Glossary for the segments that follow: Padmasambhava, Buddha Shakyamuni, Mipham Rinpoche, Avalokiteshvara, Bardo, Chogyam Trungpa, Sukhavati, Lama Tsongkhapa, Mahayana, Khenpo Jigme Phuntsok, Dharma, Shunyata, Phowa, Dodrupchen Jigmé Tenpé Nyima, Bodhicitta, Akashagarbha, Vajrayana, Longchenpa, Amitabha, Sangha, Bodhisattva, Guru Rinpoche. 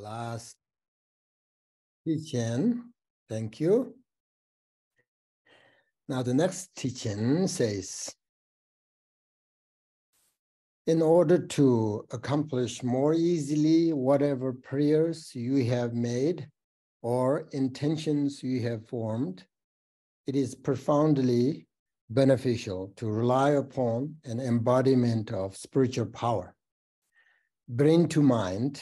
last teaching. Thank you. Now the next teaching says, in order to accomplish more easily whatever prayers you have made or intentions you have formed, it is profoundly beneficial to rely upon an embodiment of spiritual power. Bring to mind,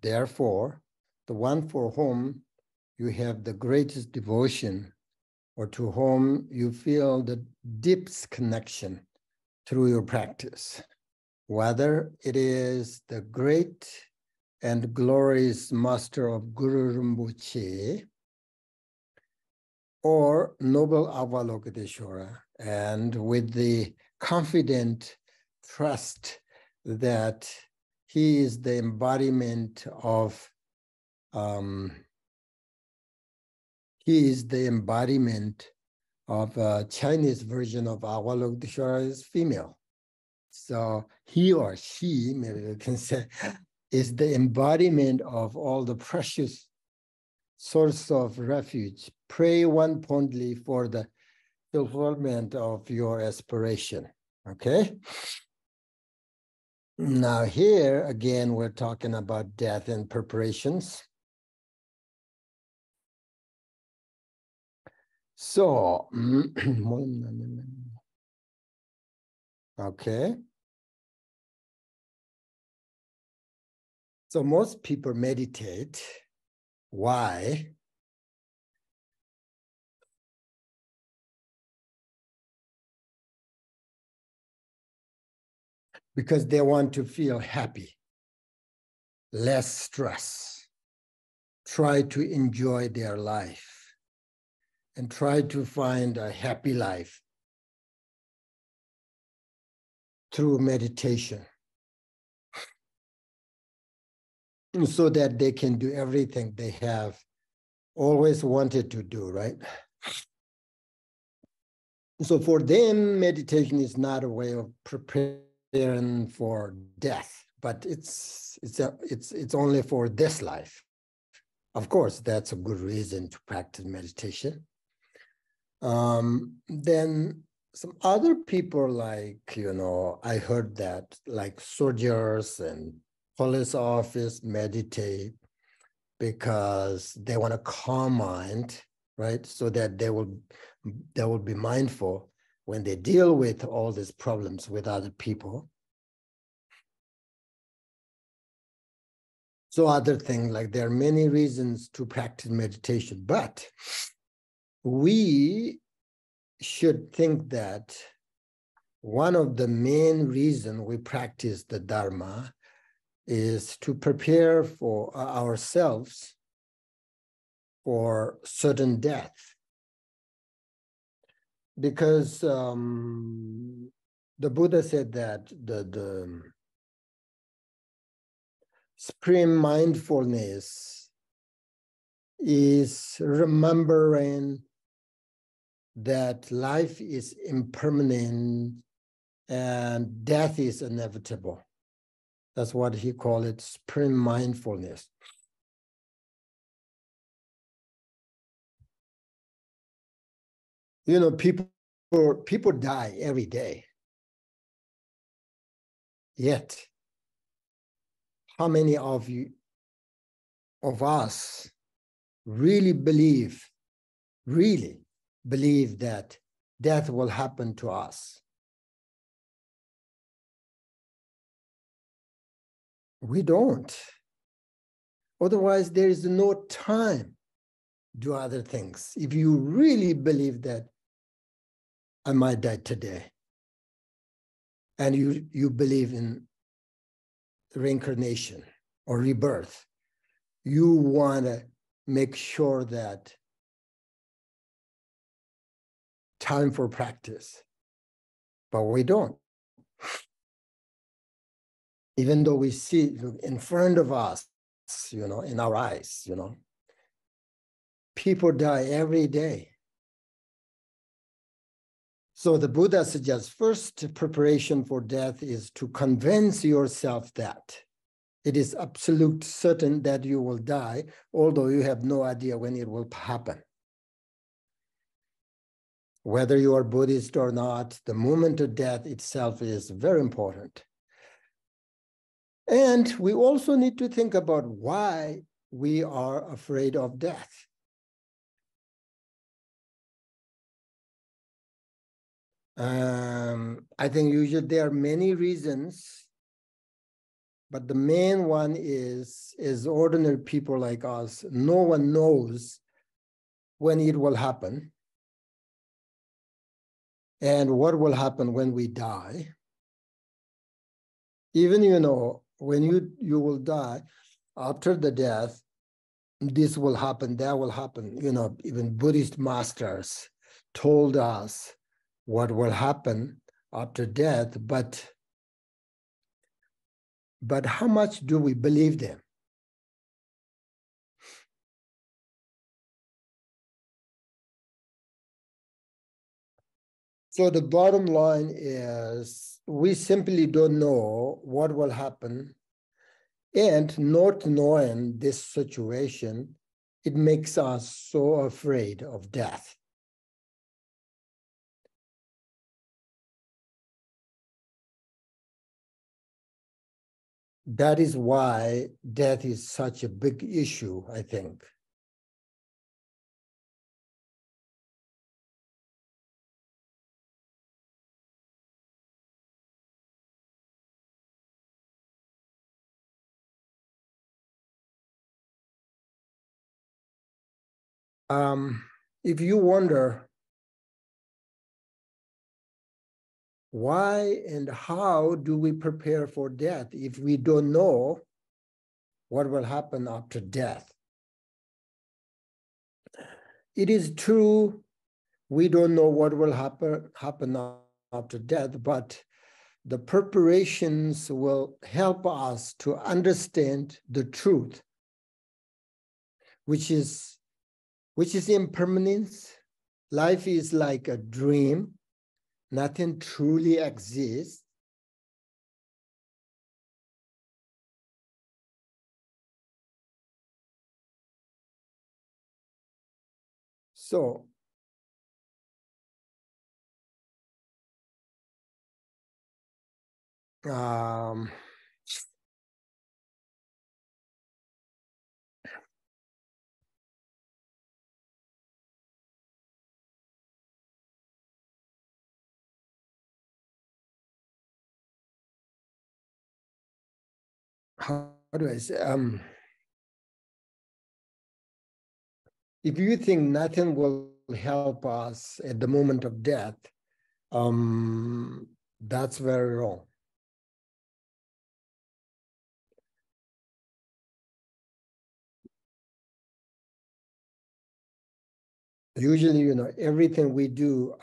therefore, the one for whom you have the greatest devotion or to whom you feel the deepest connection through your practice, whether it is the great and glorious master of Guru Rinpoche or noble Avalokiteshvara, and with the confident trust that he is the embodiment of a Chinese version of Avalokiteshvara is female. So he or she, maybe we can say, is the embodiment of all the precious source of refuge. Pray one fondly for the fulfillment of your aspiration, okay? Now here, again, we're talking about death and preparations. So, okay. So most people meditate. Why? Because they want to feel happy, less stress, try to enjoy their life, and try to find a happy life through meditation, so that they can do everything they have always wanted to do, right? So for them, meditation is not a way of preparing for death, but it's only for this life. Of course, that's a good reason to practice meditation. Then some other people, like, you know, I heard that like soldiers and police officers meditate because they want a calm mind, right? So that they will be mindful when they deal with all these problems with other people. So other things, like there are many reasons to practice meditation, but we should think that one of the main reasons we practice the Dharma is to prepare for ourselves for certain death. Because the Buddha said that the supreme mindfulness is remembering that life is impermanent and death is inevitable. That's what he called it, supreme mindfulness. You know, people die every day. Yet, how many of us really believe that death will happen to us? We don't. Otherwise, there is no time to do other things. If you really believe that I might die today, and you believe in reincarnation or rebirth, you want to make sure that time for practice. But we don't. Even though we see in front of us, you know, in our eyes, you know, people die every day. So the Buddha suggests first preparation for death is to convince yourself that It is absolute certain that you will die, although you have no idea when it will happen. Whether you are Buddhist or not, the moment of death itself is very important. And we also need to think about why we are afraid of death. I think usually there are many reasons, but the main one is ordinary people like us. No one knows when it will happen and what will happen when we die. Even, you know, when you will die, after the death, this will happen, that will happen. You know, even Buddhist masters told us what will happen after death, but how much do we believe them? So the bottom line is, we simply don't know what will happen, and not knowing this situation, it makes us so afraid of death. That is why death is such a big issue, I think. If you wonder why and how do we prepare for death if we don't know what will happen after death? It is true, we don't know what will happen after death, but the preparations will help us to understand the truth, which is impermanence. Life is like a dream. Nothing truly exists. So, how do I say? If you think nothing will help us at the moment of death, that's very wrong. Usually, you know, everything we do,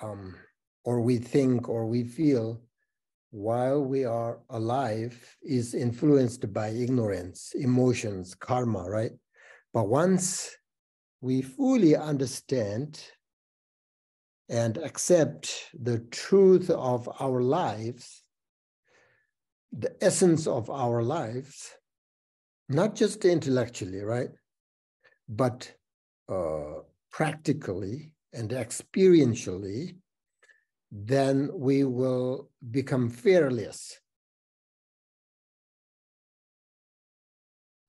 or we think, or we feel while we are alive is influenced by ignorance, emotions, karma, right? But once we fully understand and accept the truth of our lives, the essence of our lives, not just intellectually, right? But practically and experientially, then we will become fearless.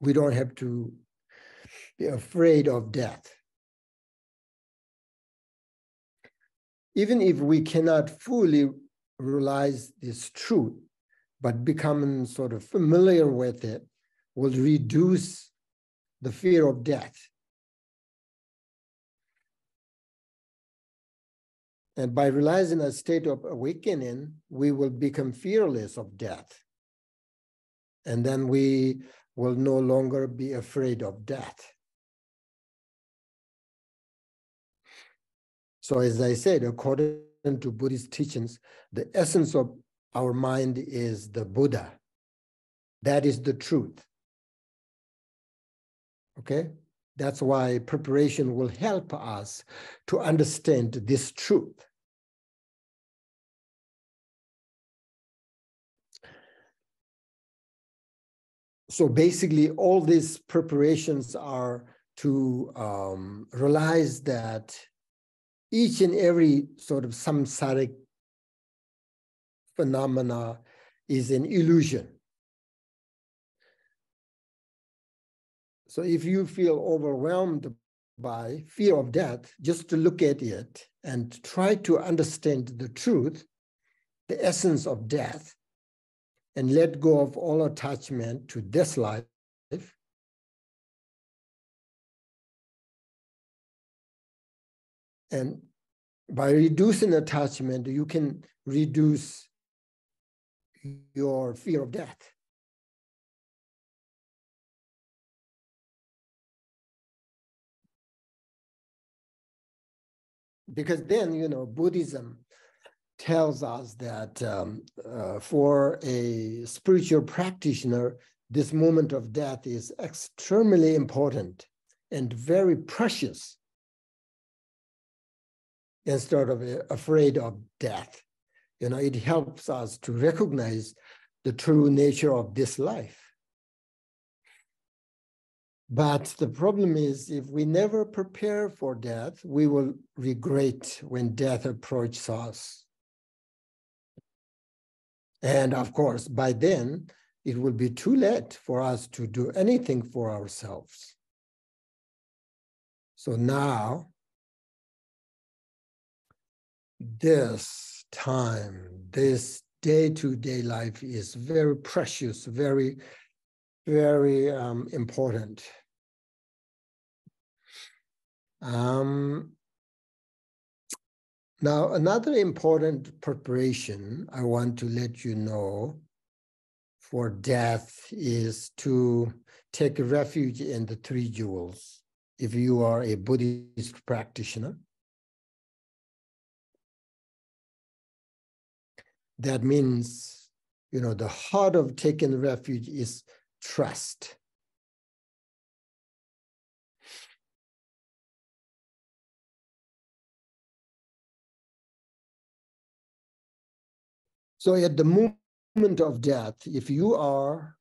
We don't have to be afraid of death. Even if we cannot fully realize this truth, but becoming sort of familiar with it will reduce the fear of death. And by realizing a state of awakening, we will become fearless of death. And then we will no longer be afraid of death. So as I said, according to Buddhist teachings, the essence of our mind is the Buddha. That is the truth. Okay? That's why preparation will help us to understand this truth. So basically, all these preparations are to realize that each and every sort of samsaric phenomena is an illusion. So if you feel overwhelmed by fear of death, just to look at it and try to understand the truth, the essence of death, and let go of all attachment to this life, and by reducing attachment, you can reduce your fear of death. Because then, you know, Buddhism tells us that for a spiritual practitioner, this moment of death is extremely important and very precious, instead of afraid of death. You know, it helps us to recognize the true nature of this life. But the problem is, if we never prepare for death, we will regret when death approaches us. And of course, by then, it will be too late for us to do anything for ourselves. So now, this time, this day-to-day life is very precious, very, very important. Now, another important preparation I want to let you know for death is to take refuge in the three jewels, if you are a Buddhist practitioner. That means, you know, the heart of taking refuge is trust. So at the moment of death, if you are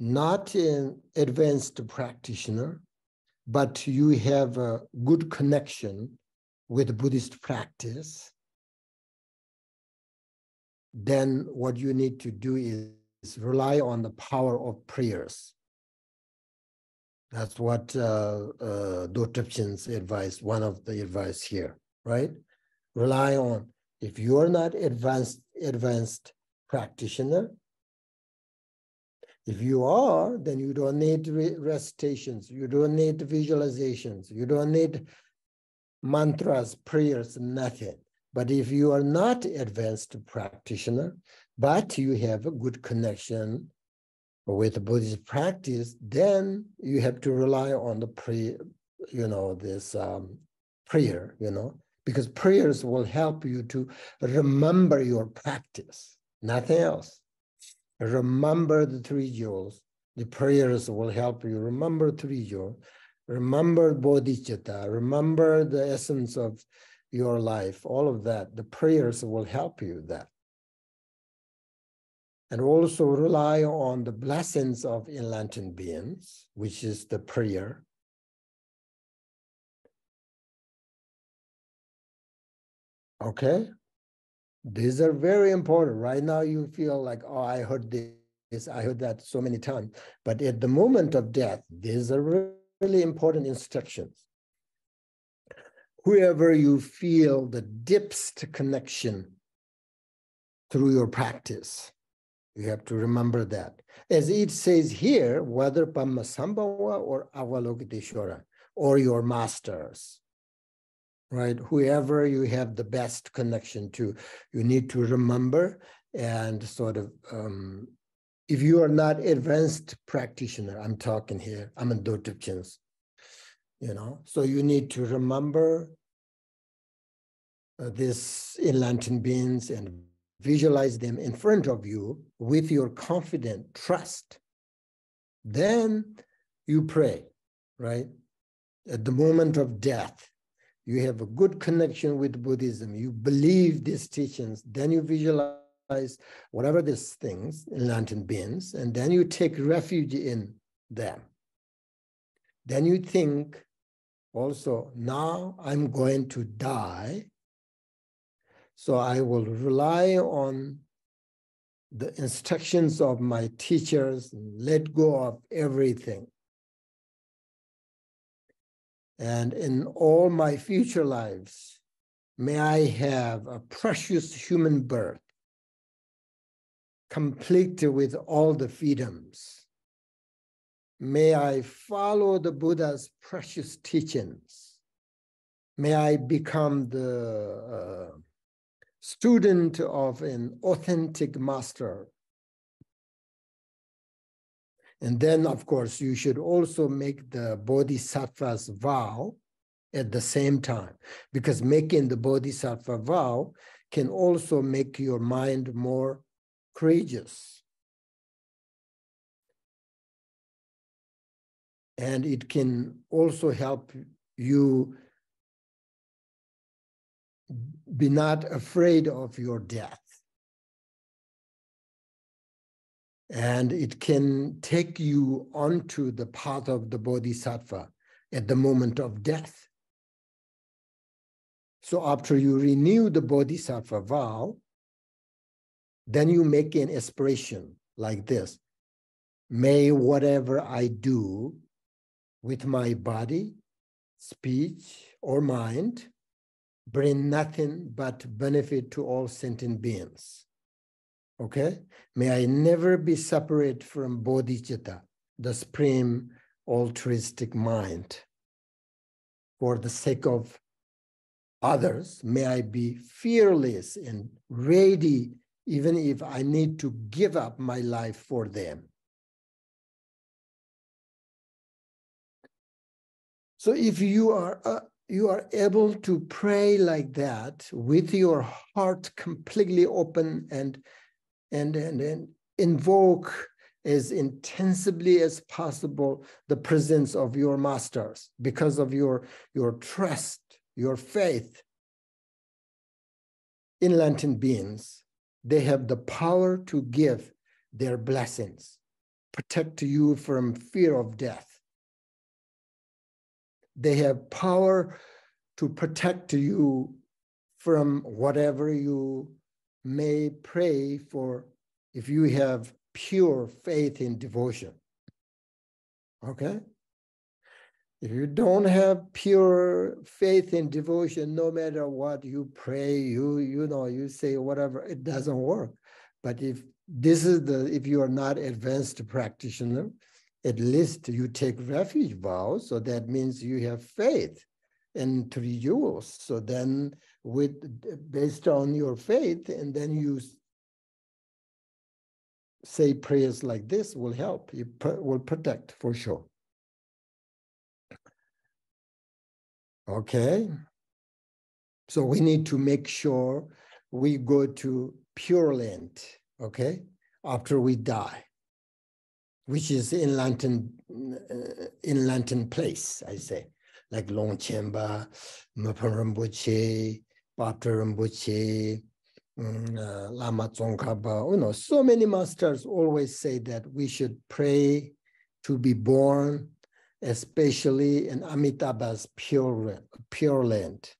not an advanced practitioner, but you have a good connection with Buddhist practice, then what you need to do is rely on the power of prayers. That's what Dodrupchen's advice, one of the advice here, right? Rely on, if you're not advanced practitioner, if you are, then you don't need recitations, you don't need visualizations, you don't need mantras, prayers, nothing. But if you are not advanced practitioner, but you have a good connection with Buddhist practice, then you have to rely on the prayer, you know, this prayer, you know, because prayers will help you to remember your practice, nothing else. Remember the three jewels. The prayers will help you remember three jewels. Remember bodhicitta, remember the essence of your life, all of that, the prayers will help you that. And also rely on the blessings of enlightened beings, which is the prayer. Okay? These are very important. Right now you feel like, oh, I heard this, I heard that so many times. But at the moment of death, these are really important instructions. Whoever you feel the deepest connection through your practice, you have to remember that. As it says here, whether Padmasambhava or Avalokiteshvara or your masters, right? Whoever you have the best connection to, you need to remember and sort of, if you are not advanced practitioner, I'm talking here, I'm in Dodrupchen's. You know, so you need to remember these enlightened beings and visualize them in front of you with your confident trust. Then you pray, right? At the moment of death, you have a good connection with Buddhism. You believe these teachings. Then you visualize realize whatever these things, enlightened beings, and then you take refuge in them. Then you think also, now I'm going to die, so I will rely on the instructions of my teachers, let go of everything. And in all my future lives, may I have a precious human birth, complete with all the freedoms. May I follow the Buddha's precious teachings. May I become the student of an authentic master. And then, of course, you should also make the Bodhisattva's vow at the same time, because making the Bodhisattva vow can also make your mind more courageous. And it can also help you be not afraid of your death. And it can take you onto the path of the Bodhisattva at the moment of death. So after you renew the Bodhisattva vow, then you make an aspiration like this. May whatever I do with my body, speech, or mind bring nothing but benefit to all sentient beings. Okay? May I never be separate from bodhicitta, the supreme altruistic mind. For the sake of others, may I be fearless and ready, even if I need to give up my life for them. So if you are able to pray like that with your heart completely open and invoke as intensively as possible the presence of your masters because of your trust, your faith. Enlightened beings, they have the power to give their blessings, protect you from fear of death. They have power to protect you from whatever you may pray for if you have pure faith in devotion. Okay? If you don't have pure faith in devotion, no matter what you pray, you say whatever, it doesn't work. But if you are not advanced practitioner, at least you take refuge vows, so that means you have faith in three jewels. So then, based on your faith, and then you say prayers like this will help. It will protect for sure. Okay. So we need to make sure we go to Pure Land, okay, after we die, which is enlightened place, I say, like Longchenpa, Mipham Rinpoche, Bardo Rinpoche, Lama Tsongkhapa. So many masters always say that we should pray to be born, especially in Amitabha's pure land.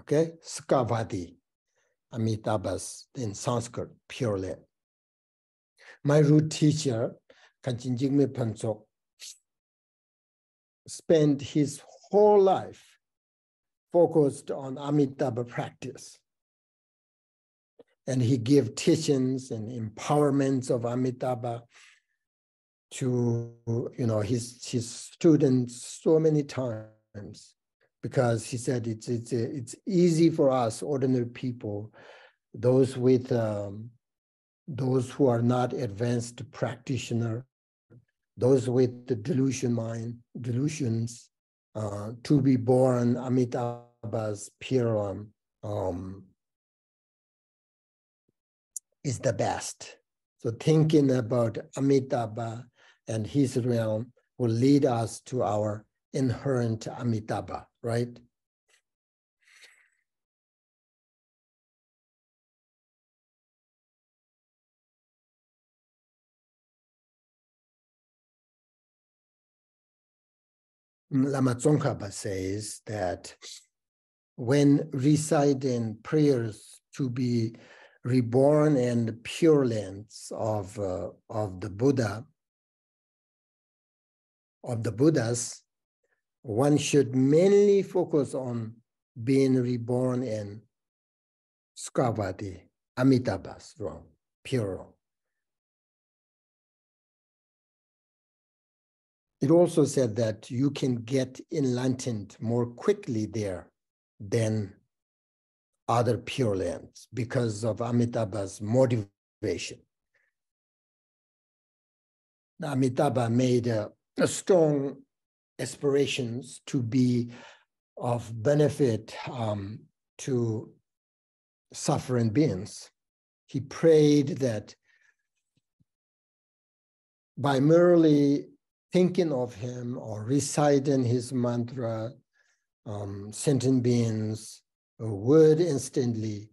Okay, Sukhavati, Amitabha's in Sanskrit, pure land. My root teacher, Khenpo Jigme Phuntsok, spent his whole life focused on Amitabha practice. And he gave teachings and empowerments of Amitabha to his students so many times, because he said it's easy for us ordinary people, those with those who are not advanced practitioner, those with the delusions, to be born Amitabha's pure is the best. So thinking about Amitabha and his realm will lead us to our inherent Amitabha, right? Lama Tsongkhapa says that when reciting prayers to be reborn and the pure lands of the Buddha, of the Buddhas, one should mainly focus on being reborn in Sukhavati, Amitabha's realm, pure realm. It also said that you can get enlightened more quickly there than other pure lands because of Amitabha's motivation. Amitabha made a strong aspirations to be of benefit to suffering beings. He prayed that by merely thinking of him or reciting his mantra, sentient beings would instantly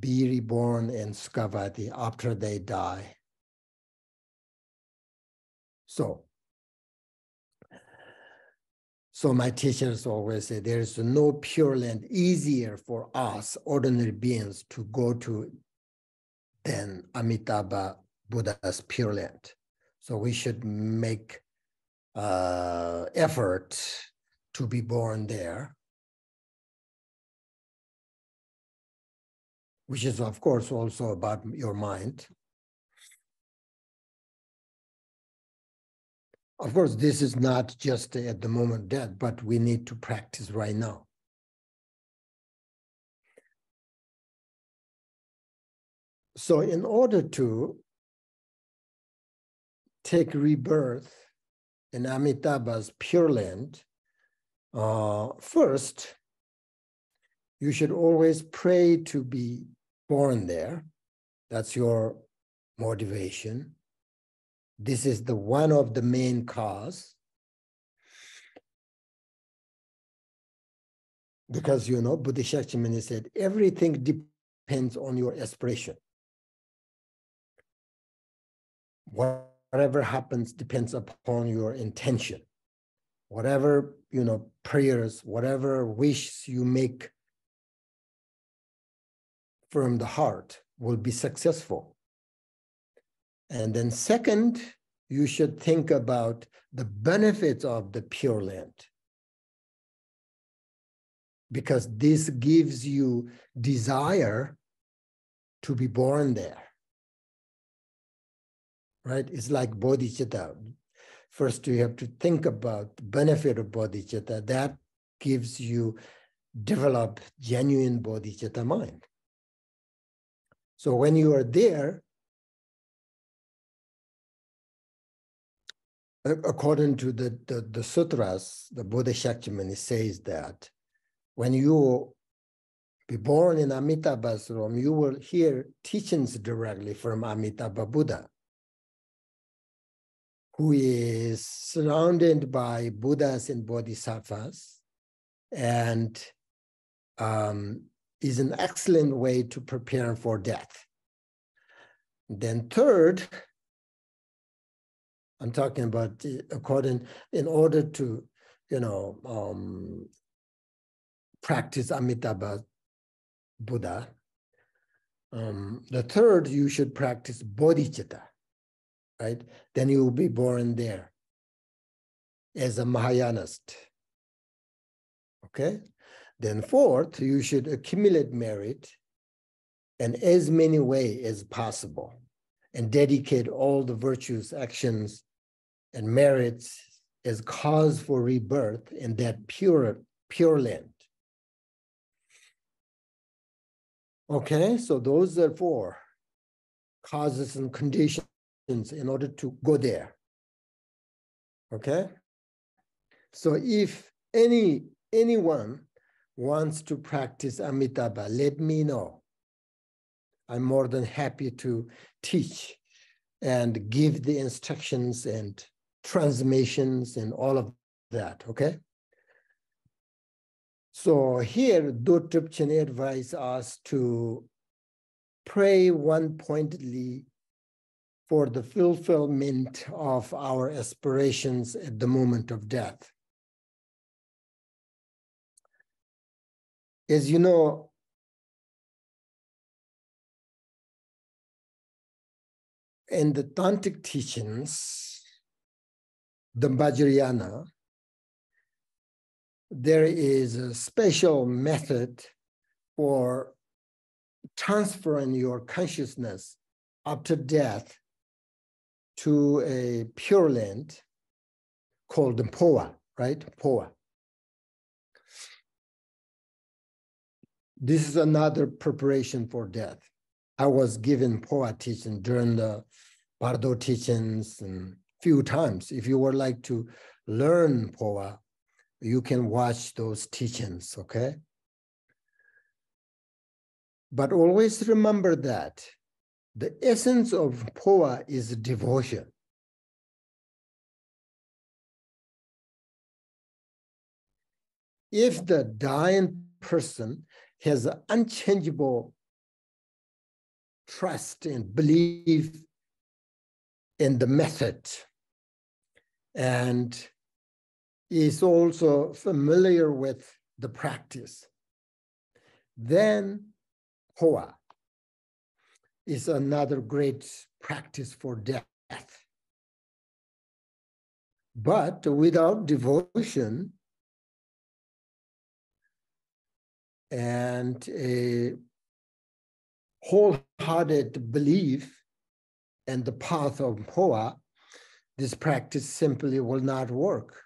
be reborn in Sukhavati after they die. So my teachers always say there is no pure land easier for us, ordinary beings, to go to than Amitabha Buddha's pure land. So we should make effort to be born there, which is of course also about your mind. Of course, this is not just at the moment of death, but we need to practice right now. So in order to take rebirth in Amitabha's pure land, first, you should always pray to be born there. That's your motivation. This is the one of the main cause, because you know Buddha Shakyamuni said everything depends on your aspiration. Whatever happens depends upon your intention. Whatever prayers, whatever wishes you make from the heart will be successful. And then second, you should think about the benefits of the Pure Land, because this gives you desire to be born there, right? It's like bodhicitta. First, you have to think about the benefit of bodhicitta. That gives you develop genuine bodhicitta mind. So when you are there, according to the sutras, the Buddha Shakyamuni says that when you be born in Amitabha's realm, you will hear teachings directly from Amitabha Buddha, who is surrounded by Buddhas and Bodhisattvas, and is an excellent way to prepare for death. Then third, I'm talking about according, in order to, practice Amitabha Buddha. The third, you should practice bodhicitta, right? Then you will be born there as a Mahayanist, okay? Then fourth, you should accumulate merit in as many ways as possible and dedicate all the virtues, actions, and merits as cause for rebirth in that pure land. Okay, so those are four causes and conditions in order to go there. Okay, so if anyone wants to practice Amitabha, let me know. I'm more than happy to teach and give the instructions and transmissions and all of that, okay? So here, Dodrupchen advises us to pray one-pointedly for the fulfillment of our aspirations at the moment of death. is, you know, in the Tantric teachings, the Vajrayana, there is a special method for transferring your consciousness after death to a pure land called the Phowa, right? Phowa. This is another preparation for death. I was given Phowa teaching during the Bardo teachings and few times. If you would like to learn Phowa, you can watch those teachings, okay? But always remember that the essence of Phowa is devotion. If the dying person has an unchangeable trust and belief in the method, and is also familiar with the practice, then Phowa is another great practice for death. But without devotion and a wholehearted belief in the path of Phowa, this practice simply will not work.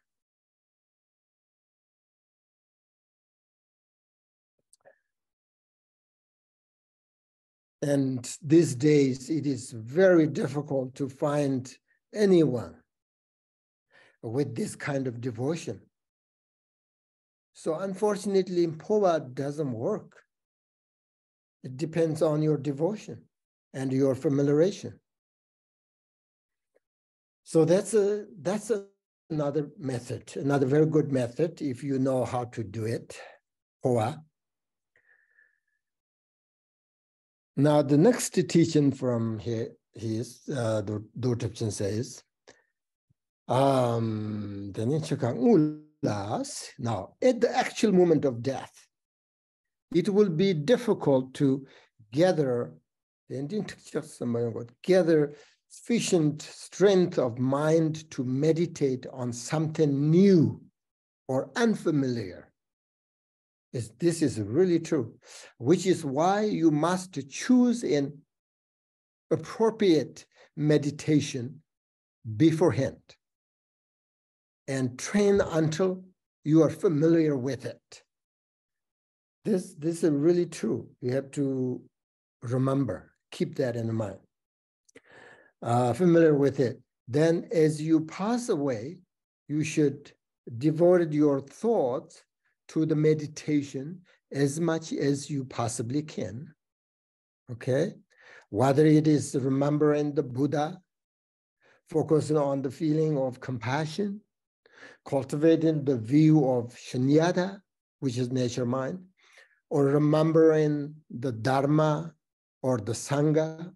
And these days, it is very difficult to find anyone with this kind of devotion. So unfortunately, Phowa doesn't work. It depends on your devotion and your familiarization. So that's another method, another very good method if you know how to do it, Phowa. Now, the next teaching from here is, Dodrupchen says, now, at the actual moment of death, it will be difficult to gather sufficient strength of mind to meditate on something new or unfamiliar. This is really true, which is why you must choose an appropriate meditation beforehand and train until you are familiar with it. This is really true. You have to remember, keep that in mind. Familiar with it. Then as you pass away, you should devote your thoughts to the meditation as much as you possibly can, okay? Whether it is remembering the Buddha, focusing on the feeling of compassion, cultivating the view of Shunyata, which is nature mind, or remembering the Dharma or the Sangha,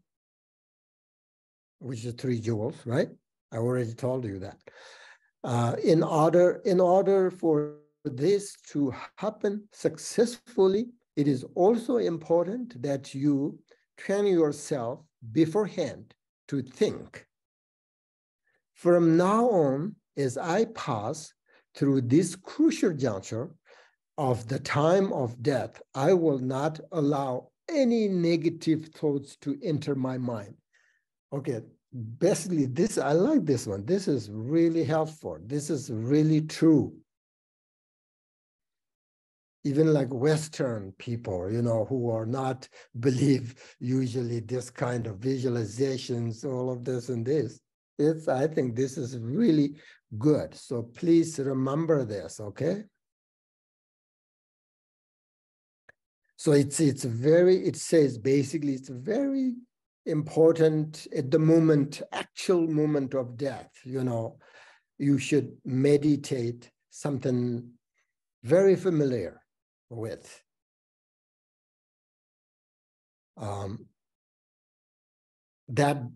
which is three jewels, right? I already told you that. In order for this to happen successfully, it is also important that you train yourself beforehand to think. From now on, as I pass through this crucial juncture of the time of death, I will not allow any negative thoughts to enter my mind. Okay, basically this, I like this one. This is really helpful. This is really true. Even like Western people, you know, who are not believe usually this kind of visualizations, all of this and this. I think this is really good. So please remember this, okay? So it says basically it's very important at the moment, actual moment of death, you know, you should meditate something very familiar with.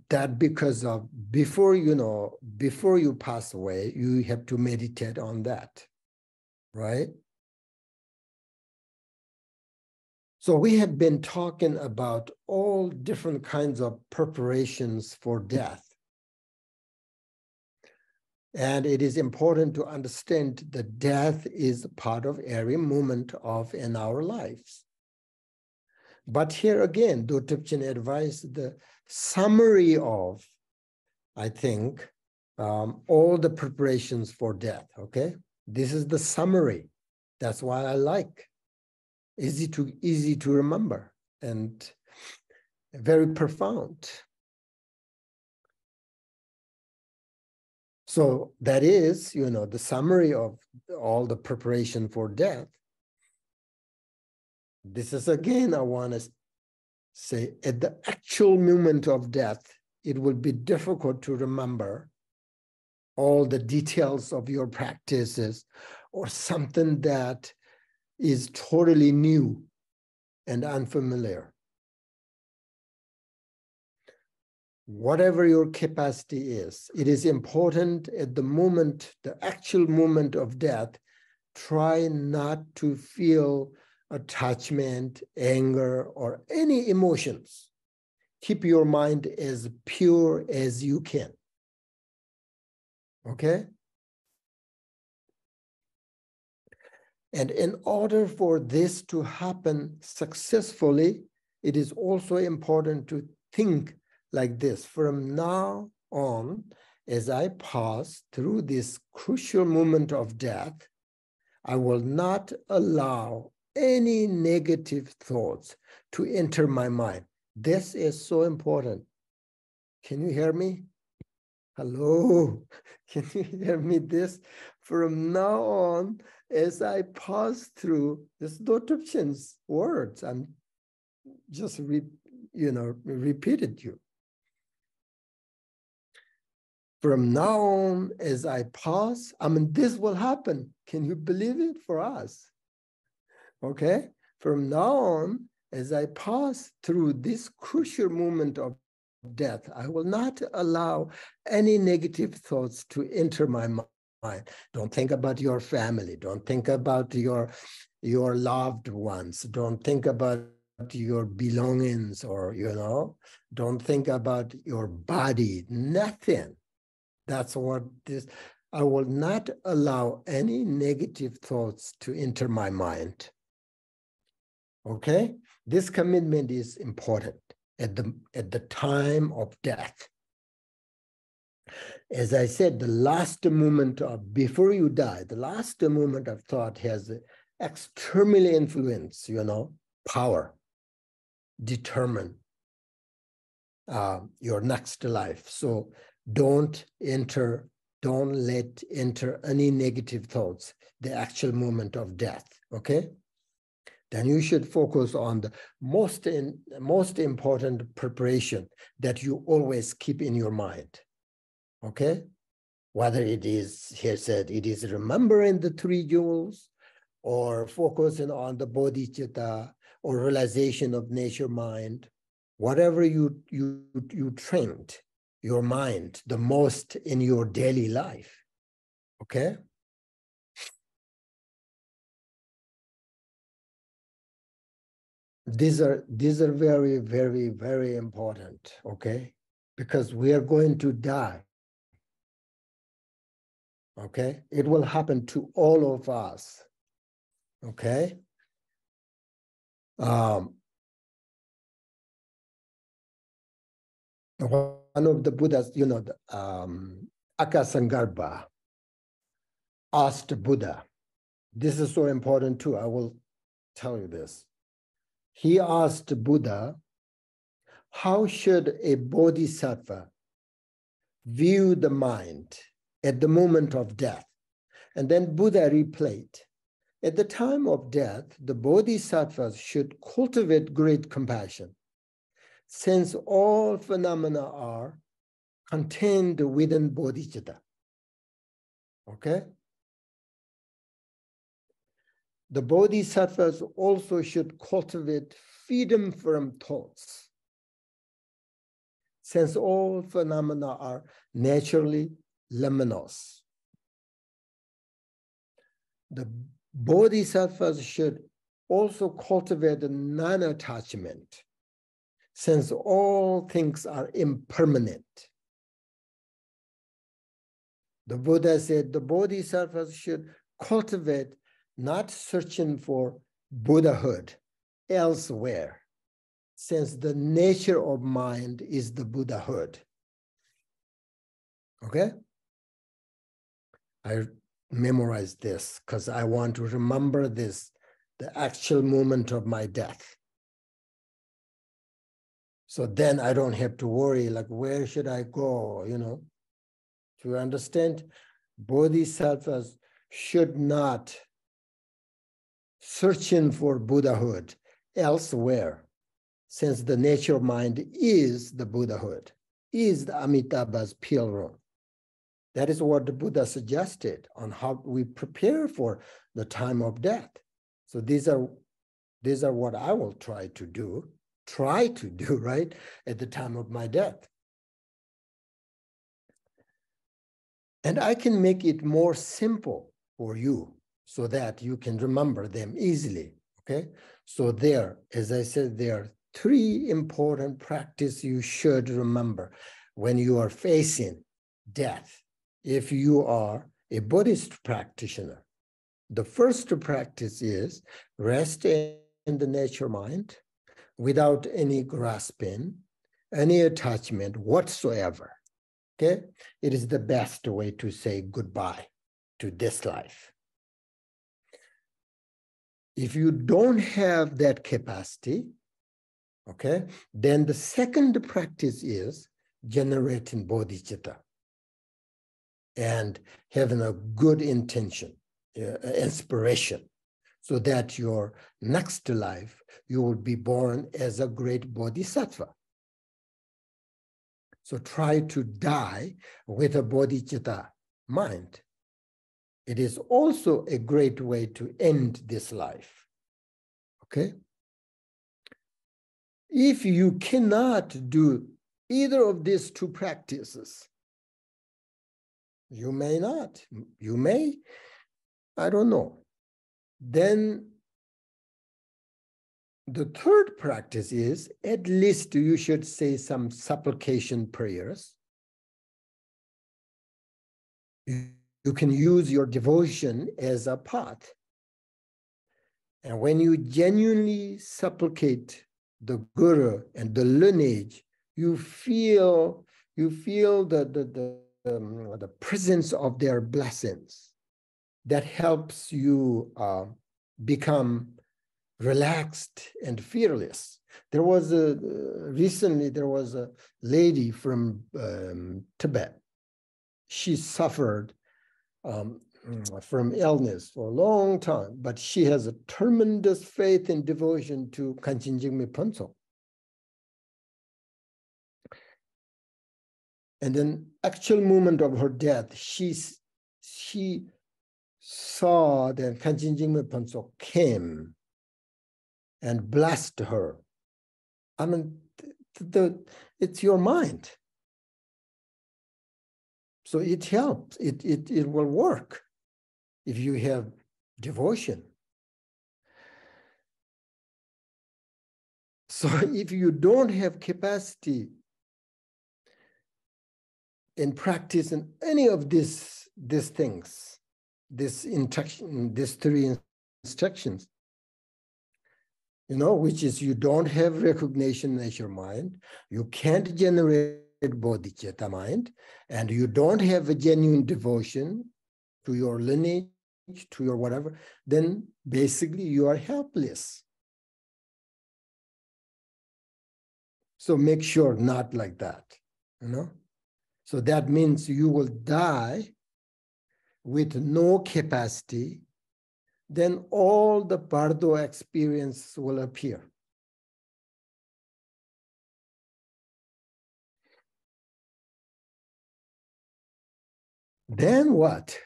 That because of before you pass away, you have to meditate on that, right? So we have been talking about all different kinds of preparations for death. And it is important to understand that death is part of every moment of in our lives. But here again, Dodrupchen advised the summary of, I think, all the preparations for death, okay? This is the summary. That's why I like. Easy to remember and very profound. So that is, you know, the summary of all the preparation for death. This is again, I want to say, at the actual moment of death, it will be difficult to remember all the details of your practices or something that is totally new and unfamiliar. Whatever your capacity is, it is important at the moment, the actual moment of death, try not to feel attachment, anger, or any emotions. Keep your mind as pure as you can. Okay? And in order for this to happen successfully, it is also important to think like this: from now on, as I pass through this crucial moment of death, I will not allow any negative thoughts to enter my mind. This is so important. Can you hear me? Hello, can you hear me this? From now on, as I pass through this Dodrupchen's words, I'm just, repeated you. From now on, as I pass, I mean, this will happen. Can you believe it for us? Okay? From now on, as I pass through this crucial moment of death, I will not allow any negative thoughts to enter my mind. Don't think about your family. Don't think about your loved ones. Don't think about your belongings or, you know, don't think about your body, nothing. That's what this, I will not allow any negative thoughts to enter my mind. Okay? This commitment is important at the time of death. As I said, the last moment of, before you die, the last moment of thought has extremely influence, you know, power, determine your next life. So, don't let enter any negative thoughts, the actual moment of death, okay? Then you should focus on the most important preparation that you always keep in your mind, okay? Whether it is, he said, it is remembering the three jewels or focusing on the bodhicitta or realization of nature mind, whatever you trained your mind the most in your daily life, okay? These are very, very, very important, okay? Because we are going to die, okay? It will happen to all of us, okay? One of the Buddhas, you know, Akashagarbha asked Buddha, this is so important too, I will tell you this. He asked Buddha, how should a bodhisattva view the mind at the moment of death? And then Buddha replied, at the time of death, the bodhisattvas should cultivate great compassion, since all phenomena are contained within bodhicitta, okay? The bodhisattvas also should cultivate freedom from thoughts, since all phenomena are naturally luminous. The bodhisattvas should also cultivate non-attachment, since all things are impermanent. The Buddha said the bodhisattvas should cultivate not searching for Buddhahood elsewhere, since the nature of mind is the Buddhahood. Okay? I memorized this because I want to remember this, the actual moment of my death. So then I don't have to worry, like, where should I go, you know? Do you understand? Bodhisattvas should not searching for Buddhahood elsewhere, since the nature of mind is the Buddhahood, is the Amitabha's pillar. That is what the Buddha suggested on how we prepare for the time of death. So these are what I will try to do, right, at the time of my death. And I can make it more simple for you so that you can remember them easily, okay? So there, as I said, there are three important practices you should remember when you are facing death, if you are a Buddhist practitioner. The first practice is rest in the nature mind without any grasping, any attachment whatsoever. Okay? It is the best way to say goodbye to this life. If you don't have that capacity, okay, then the second practice is generating bodhicitta and having a good intention, inspiration, so that your next life, you will be born as a great bodhisattva. So try to die with a bodhicitta mind. It is also a great way to end this life, okay? If you cannot do either of these two practices, you may, I don't know. Then the third practice is, at least you should say some supplication prayers. You can use your devotion as a path. And when you genuinely supplicate the guru and the lineage, you feel the presence of their blessings. That helps you become relaxed and fearless. Recently there was a lady from Tibet. She suffered from illness for a long time, but she has a tremendous faith and devotion to Khenpo Jigme Phuntsok. And then actual moment of her death, she saw that Khenpo Jigme Phuntsok came and blessed her. I mean, it's your mind. So it helps, it will work if you have devotion. So if you don't have capacity in practicing any of these things, these three instructions, you know, which is you don't have recognition in your mind, you can't generate bodhicitta mind, and you don't have a genuine devotion to your lineage, to your whatever, then basically you are helpless. So make sure not like that, you know? So that means you will die with no capacity, then all the Bardo experience will appear. Then what?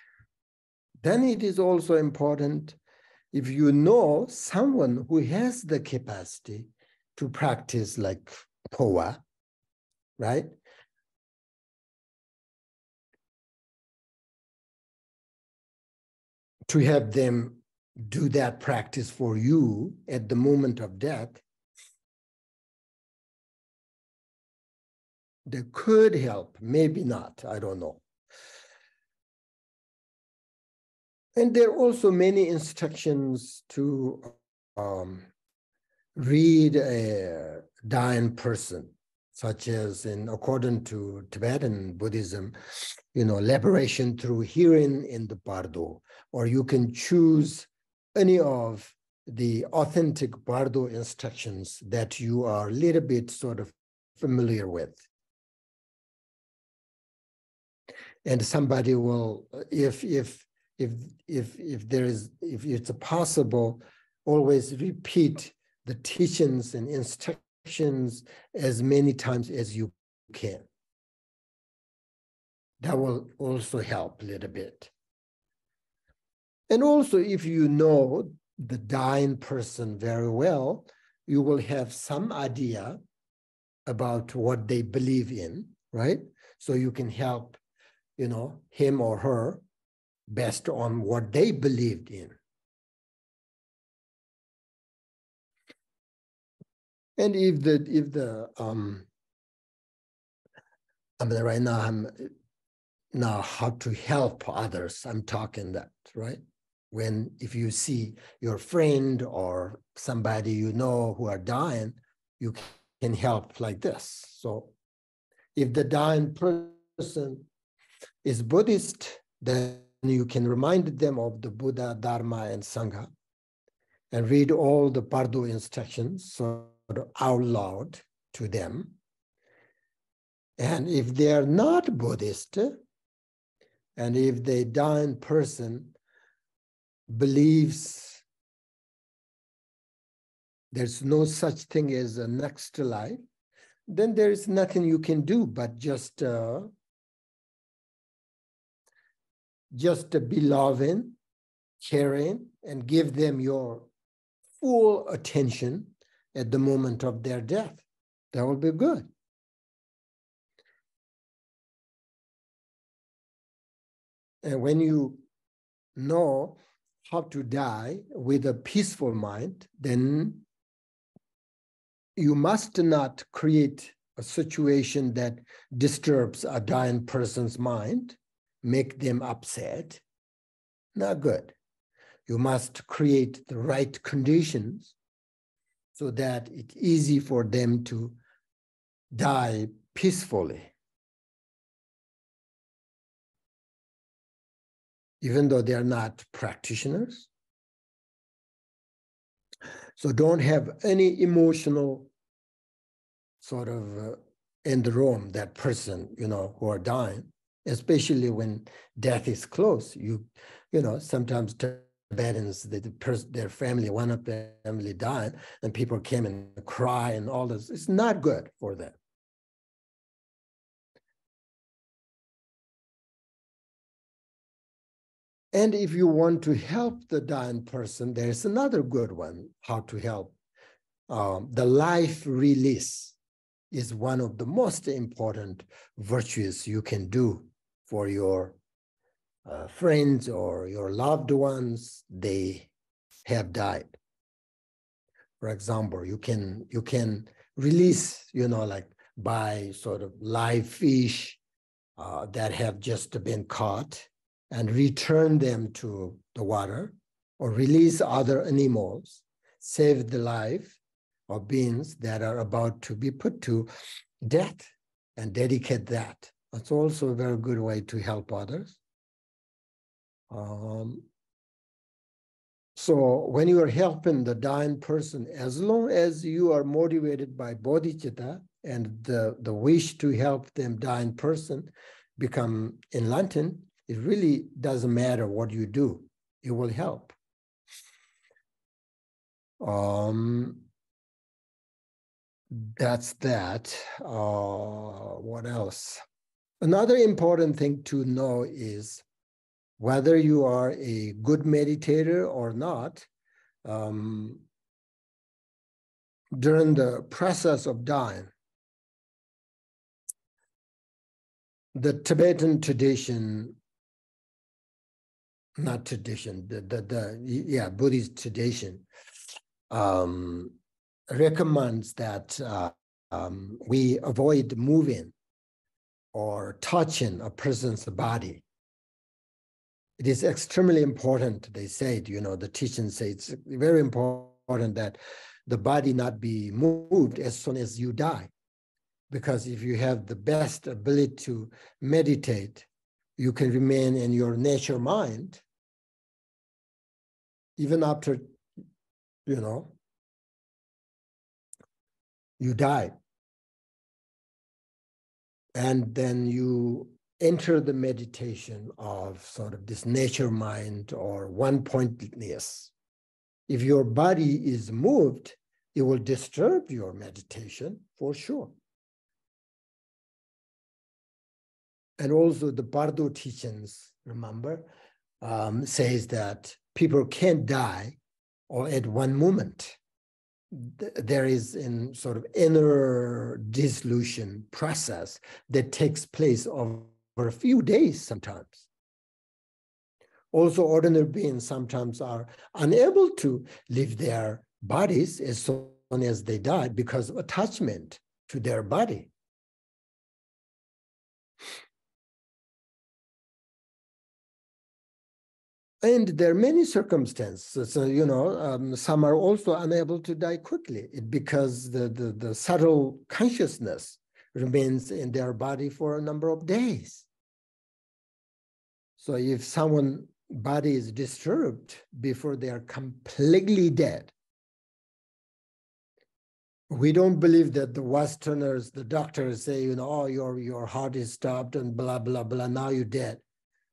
Then it is also important if you know someone who has the capacity to practice like Phowa, right? To have them do that practice for you at the moment of death, that could help, maybe not, I don't know. And there are also many instructions to read a dying person, such as in according to Tibetan Buddhism, you know, liberation through hearing in the Bardo, or you can choose any of the authentic Bardo instructions that you are a little bit sort of familiar with. And somebody will, if it's possible, always repeat the teachings and instructions as many times as you can. That will also help a little bit. And also, if you know the dying person very well, you will have some idea about what they believe in, right? So you can help, you know, him or her based on what they believed in. And right now how to help others, I'm talking that, right? When, if you see your friend or somebody you know who are dying, you can help like this. So if the dying person is Buddhist, then you can remind them of the Buddha, Dharma, and Sangha, and read all the Bardo instructions sort of out loud to them. And if they are not Buddhist, and if the dying person believes there's no such thing as a next life, then there is nothing you can do but just be loving, caring, and give them your full attention at the moment of their death. That will be good. And when you know how to die with a peaceful mind, then you must not create a situation that disturbs a dying person's mind, make them upset. Not good. You must create the right conditions so that it's easy for them to die peacefully. Even though they are not practitioners. So don't have any emotional sort of in the room, that person, you know, who are dying. Especially when death is close, you know, sometimes Tibetans, their family, one of their family died, and people came and cry and all this. It's not good for them. And if you want to help the dying person, there's another good one, how to help. The life release is one of the most important virtues you can do for your friends or your loved ones, they have died. For example, you can release, you know, like buy sort of live fish that have just been caught and return them to the water, or release other animals, save the life of beings that are about to be put to death, and dedicate that. That's also a very good way to help others. So when you are helping the dying person, as long as you are motivated by bodhicitta and the wish to help them dying person become enlightened, it really doesn't matter what you do, it will help. That's that. What else? Another important thing to know is whether you are a good meditator or not, during the process of dying, the Tibetan tradition not tradition, Buddhist tradition recommends that we avoid moving or touching a person's body. It is extremely important, they said, you know, the teaching says it's very important that the body not be moved as soon as you die. Because if you have the best ability to meditate, you can remain in your nature mind, even after, you know, you die. And then you enter the meditation of sort of this nature mind or one-pointedness. If your body is moved, it will disturb your meditation for sure. And also the Bardo teachings, remember, says that people can't die or at one moment. There is an sort of inner dissolution process that takes place over a few days sometimes. Also, ordinary beings sometimes are unable to leave their bodies as soon as they die because of attachment to their body. And there are many circumstances, so, you know, some are also unable to die quickly because the subtle consciousness remains in their body for a number of days. So if someone's body is disturbed before they are completely dead, we don't believe that the Westerners, the doctors say, you know, oh, your heart is stopped and blah, blah, blah, now you're dead.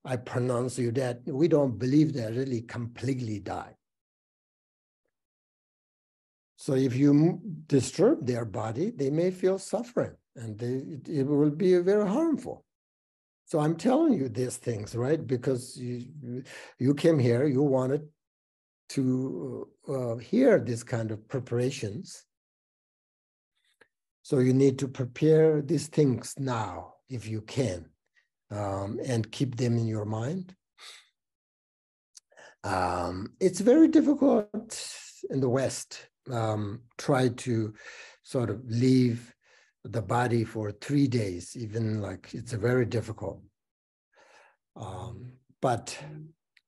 I pronounce you dead. We don't believe they really completely die. So if you disturb their body, they may feel suffering and it will be very harmful. So I'm telling you these things, right? Because you came here, you wanted to hear this kind of preparations. So you need to prepare these things now if you can. And keep them in your mind. It's very difficult in the West, try to sort of leave the body for 3 days, even like it's very difficult. But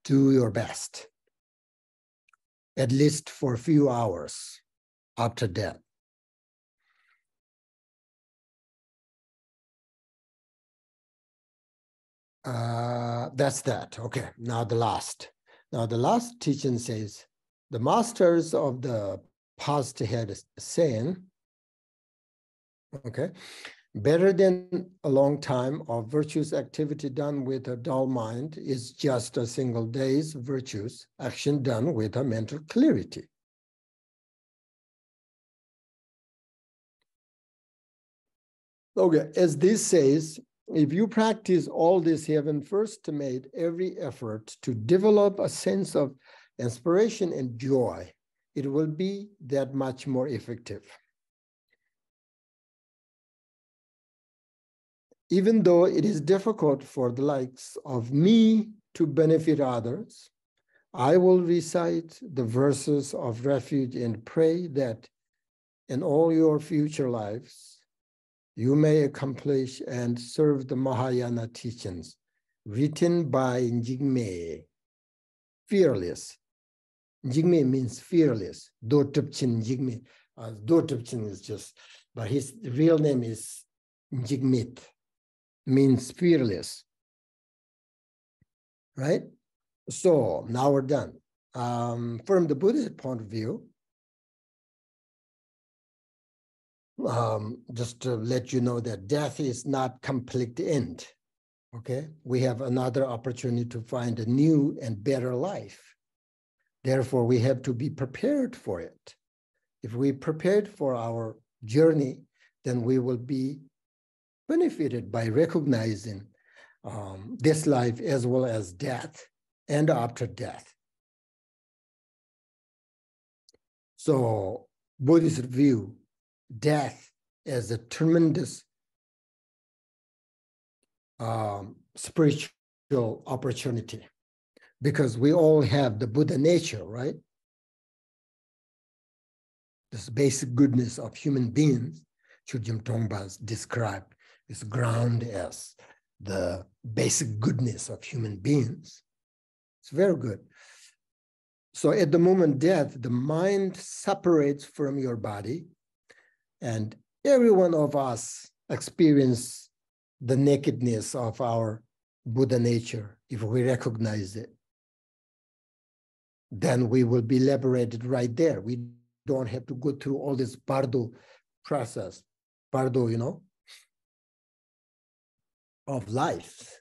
do your best, at least for a few hours after death. That's that. Okay, now the last teaching says, the masters of the past had saying, okay, better than a long time of virtuous activity done with a dull mind is just a single day's virtuous action done with a mental clarity. Okay, as this says, if you practice all this, having first made every effort to develop a sense of inspiration and joy, it will be that much more effective. Even though it is difficult for the likes of me to benefit others, I will recite the verses of refuge and pray that in all your future lives, you may accomplish and serve the Mahayana teachings written by Jigme, fearless. Jigme means fearless. Dodrupchen Jigme. Dodrupchen is just, but his real name is Jigmit, means fearless. Right? So now we're done. From the Buddhist point of view, just to let you know that death is not complete end, okay? We have another opportunity to find a new and better life. Therefore, we have to be prepared for it. If we prepared for our journey, then we will be benefited by recognizing this life as well as death and after death. So, Buddhist view, death as a tremendous spiritual opportunity. because we all have the Buddha nature, right? This basic goodness of human beings, Chogyam Trungpa described, is grounded as the basic goodness of human beings. It's very good. So at the moment death, the mind separates from your body, and every one of us experience the nakedness of our Buddha nature. If we recognize it, then we will be liberated right there. We don't have to go through all this Bardo process, Bardo, you know, of life.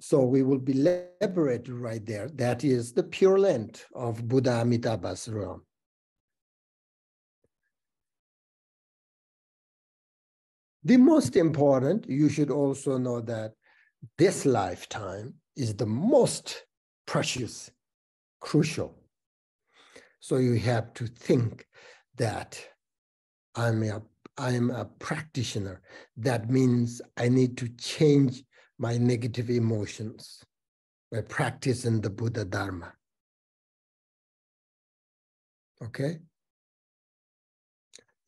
So we will be liberated right there. That is the pure land of Buddha Amitabha's realm. The most important, you should also know that this lifetime is the most precious, crucial. So you have to think that I am a practitioner. That means I need to change my negative emotions by practicing the Buddha Dharma. Okay?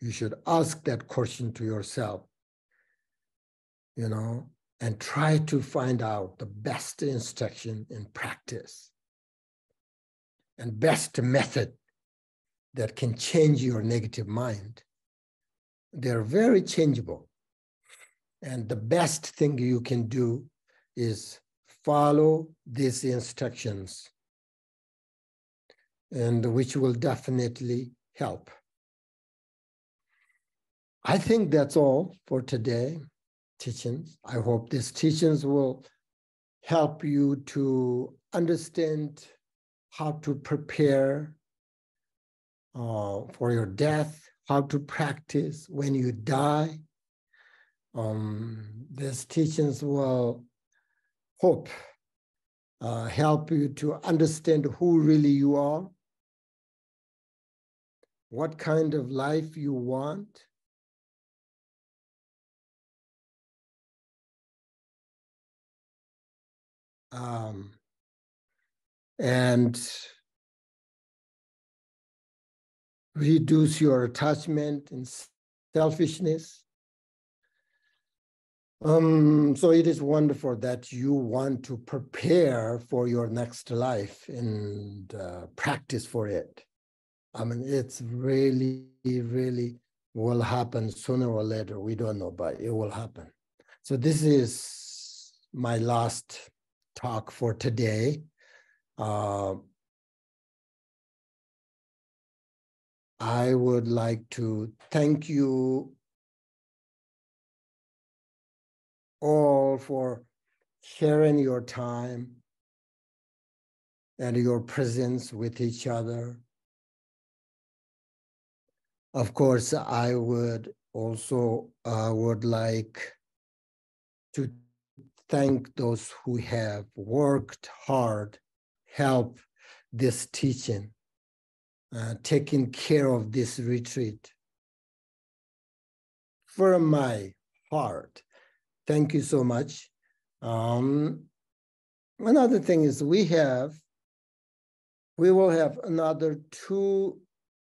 You should ask that question to yourself, you know, and try to find out the best instruction in practice and best method that can change your negative mind. They're very changeable. And the best thing you can do is follow these instructions, and which will definitely help. I think that's all for today, teachings. I hope these teachings will help you to understand how to prepare for your death, how to practice when you die. These teachings will hope help you to understand who really you are, what kind of life you want, and reduce your attachment and selfishness. So it is wonderful that you want to prepare for your next life and practice for it. I mean, it's really, really will happen sooner or later. We don't know, but it will happen. So this is my last talk for today. I would like to thank you all for sharing your time and your presence with each other. Of course, I would also would like to thank those who have worked hard, helped this teaching, taking care of this retreat. From my heart, thank you so much. Another thing is we will have another 2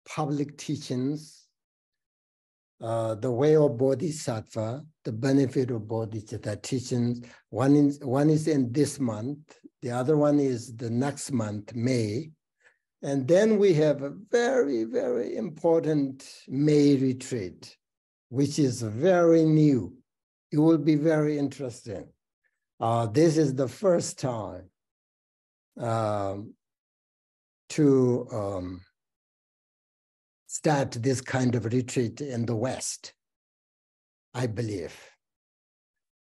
public teachings, the way of Bodhisattva, the benefit of Bodhicitta teachings. One is in this month, the other one is the next month, May. And then we have a very, very important May retreat, which is very new. It will be very interesting. This is the first time to start this kind of retreat in the West, I believe.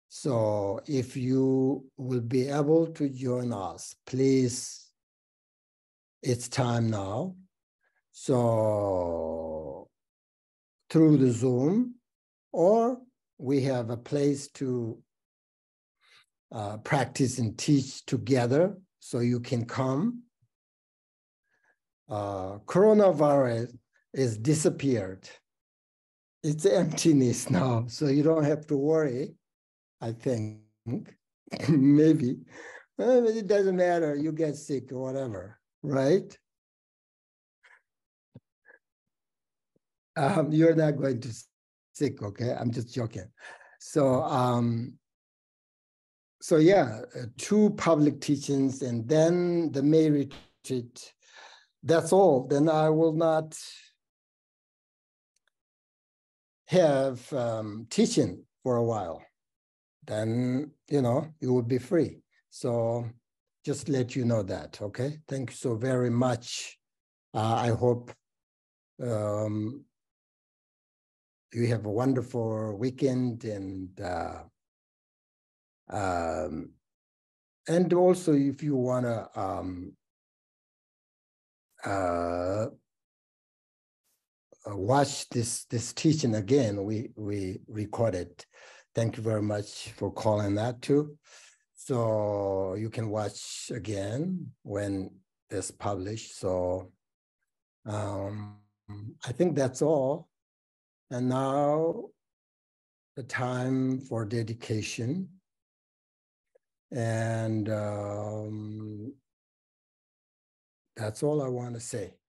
So if you will be able to join us, please, it's time now. So through the Zoom, or we have a place to practice and teach together, so you can come. Coronavirus is disappeared. It's emptiness now, so you don't have to worry, I think, maybe. It doesn't matter, you get sick or whatever, right? You're not going to sick, okay? I'm just joking. So, yeah, two public teachings and then the May retreat. That's all. Then I will not have teaching for a while. Then, you know, you will be free. So just let you know that, okay? Thank you so very much. I hope you have a wonderful weekend, and also if you wanna watch this teaching again, we record it. Thank you very much for calling that too. So you can watch again when it's published. So I think that's all. And now the time for dedication. And that's all I want to say.